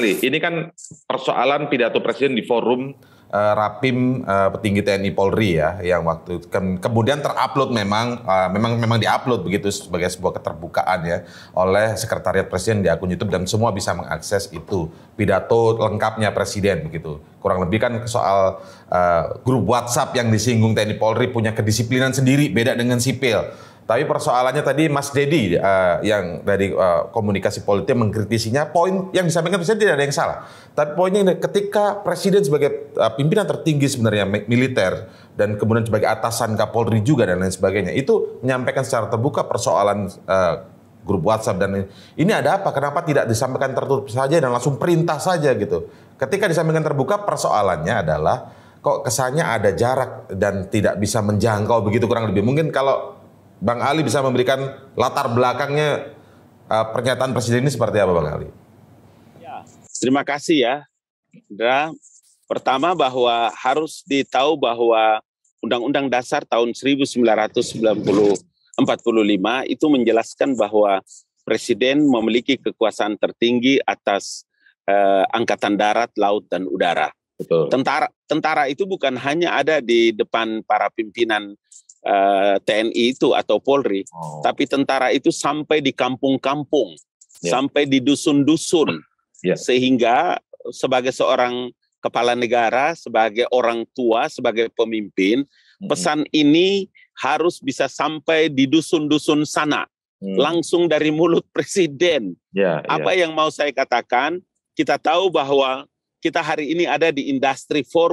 Ini kan persoalan pidato Presiden di forum Rapim petinggi TNI Polri ya, yang waktu kemudian terupload memang diupload begitu sebagai sebuah keterbukaan ya oleh Sekretariat Presiden di akun YouTube dan semua bisa mengakses itu pidato lengkapnya Presiden begitu. Kurang lebih kan soal grup WhatsApp yang disinggung TNI Polri punya kedisiplinan sendiri beda dengan sipil. Tapi persoalannya tadi Mas Dedi yang dari komunikasi politik mengkritisinya, poin yang disampaikan Presiden tidak ada yang salah. Tapi poinnya ketika Presiden sebagai pimpinan tertinggi sebenarnya militer dan kemudian sebagai atasan Kapolri juga dan lain sebagainya, itu menyampaikan secara terbuka persoalan grup WhatsApp dan ini ada apa? Kenapa tidak disampaikan tertutup saja dan langsung perintah saja gitu? Ketika disampaikan terbuka persoalannya adalah kok kesannya ada jarak dan tidak bisa menjangkau begitu kurang lebih. Mungkin kalau Bang Ali bisa memberikan latar belakangnya pernyataan Presiden ini seperti apa, Bang Ali? Ya, terima kasih ya. Dan pertama bahwa harus ditahu bahwa Undang-Undang Dasar tahun 1945 itu menjelaskan bahwa Presiden memiliki kekuasaan tertinggi atas angkatan darat, laut, dan udara. Betul. Tentara itu bukan hanya ada di depan para pimpinan TNI itu atau Polri, tapi tentara itu sampai di kampung-kampung, sampai di dusun-dusun, sehingga sebagai seorang kepala negara, sebagai orang tua, sebagai pemimpin, pesan ini harus bisa sampai di dusun-dusun sana, langsung dari mulut Presiden. Apa yang mau saya katakan? Kita tahu bahwa kita hari ini ada di industri 4.0.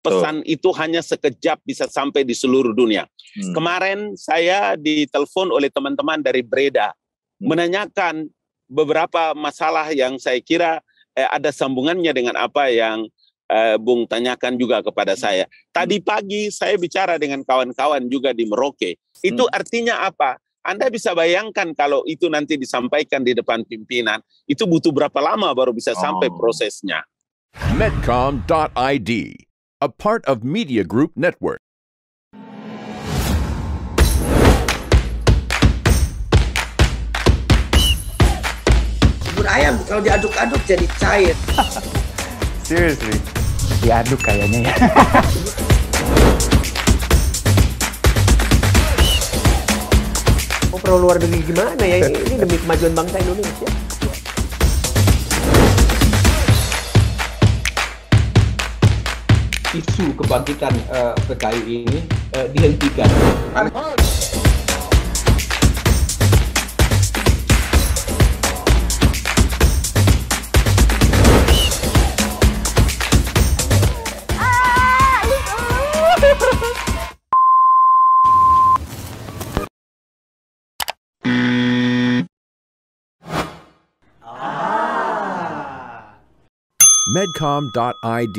Pesan itu hanya sekejap bisa sampai di seluruh dunia. Kemarin saya ditelepon oleh teman-teman dari Breda menanyakan beberapa masalah yang saya kira ada sambungannya dengan apa yang Bung tanyakan juga kepada saya. Tadi pagi saya bicara dengan kawan-kawan juga di Merauke. Itu artinya apa? Anda bisa bayangkan kalau itu nanti disampaikan di depan pimpinan, itu butuh berapa lama baru bisa sampai prosesnya. Medcom.id, a part of Media Group Network. Bubur ayam kalau diaduk-aduk jadi cair. Seriously, diaduk kayaknya ya. Perlu luar negeri gimana ya? Ini demi kemajuan bangsa Indonesia. Isu kebangkitan PKI ini dihentikan. Medcom.id,